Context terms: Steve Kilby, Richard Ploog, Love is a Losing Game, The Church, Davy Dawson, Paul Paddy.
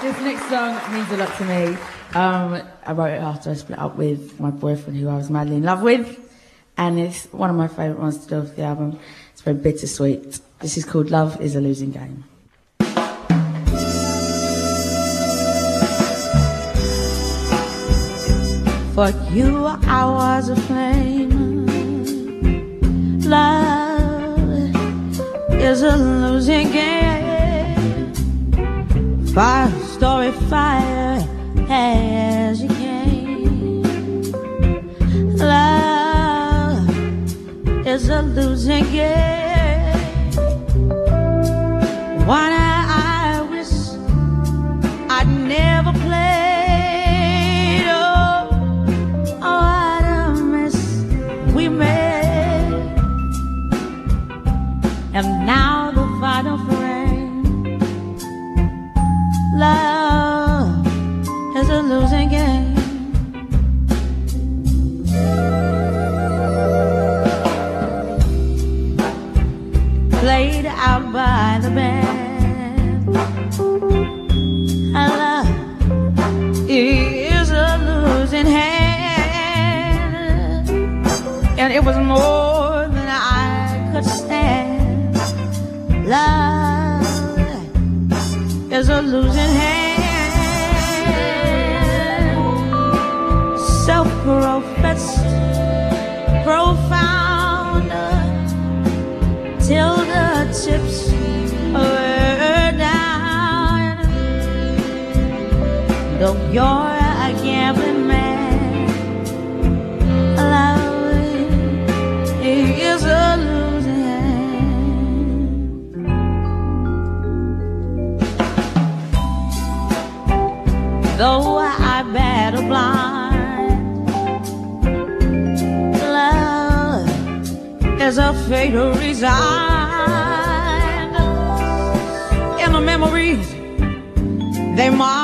This next song means a lot to me. I wrote it after I split up with my boyfriend who I was madly in love with. And it's one of my favourite ones to do with the album. It's very bittersweet. This is called Love is a Losing Game. For you, I was a flame. Love is a losing game. Five-story fire as you came. Love is a losing game. One I wish I'd never played. And now the final frame. Love is a losing game. Played out by the band. Love is a losing hand. And it was more than I could stand. Love is a losing hand. Self-professed, profound, till the tips were down. Though you're a gambling man, love is a losing hand. Though I battle blind, love is a fatal resign. In the memories, they mark.